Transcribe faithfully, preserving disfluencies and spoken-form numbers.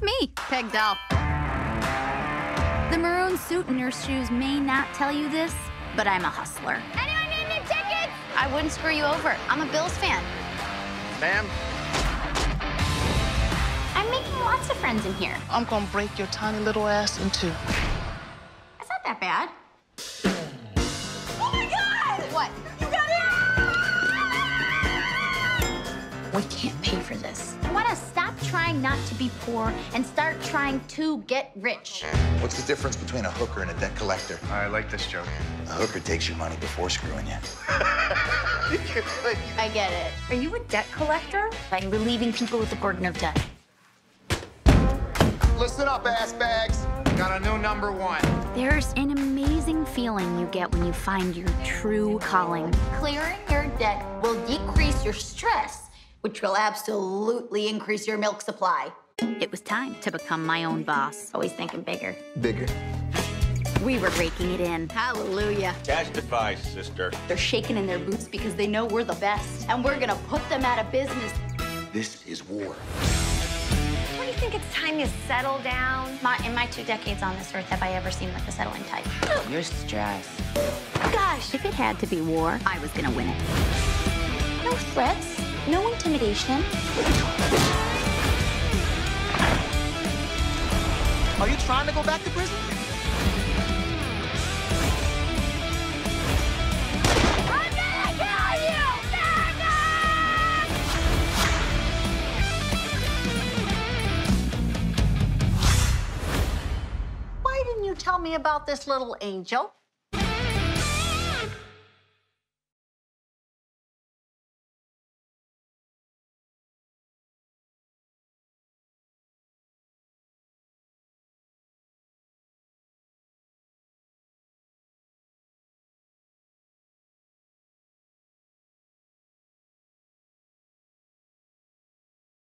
It's me, Peg Dahl. The maroon suit and your shoes may not tell you this, but I'm a hustler. Anyone need any tickets? I wouldn't screw you over. I'm a Bills fan. Ma'am? I'm making lots of friends in here. I'm gonna break your tiny little ass in two. That's not that bad. Oh my God! What? You got it! We can't pay for this. I wanna stop trying not to be poor and start trying to get rich. What's the difference between a hooker and a debt collector? I like this joke. A hooker takes your money before screwing you. I get it. Are you a debt collector? I'm relieving people with the burden of debt. Listen up, ass bags. Got a new number one. There's an amazing feeling you get when you find your true calling. Clearing your debt will decrease your stress, which will absolutely increase your milk supply. It was time to become my own boss. Always thinking bigger. Bigger. We were breaking it in. Hallelujah. Testify, sister. They're shaking in their boots because they know we're the best, and we're gonna put them out of business. This is war. Don't you think it's time you settle down? My, in my two decades on this earth, have I ever seen like a settling type? You're stressed. Gosh, if it had to be war, I was gonna win it. No threats, no intimidation. Are you trying to go back to prison? Tell me about this little angel.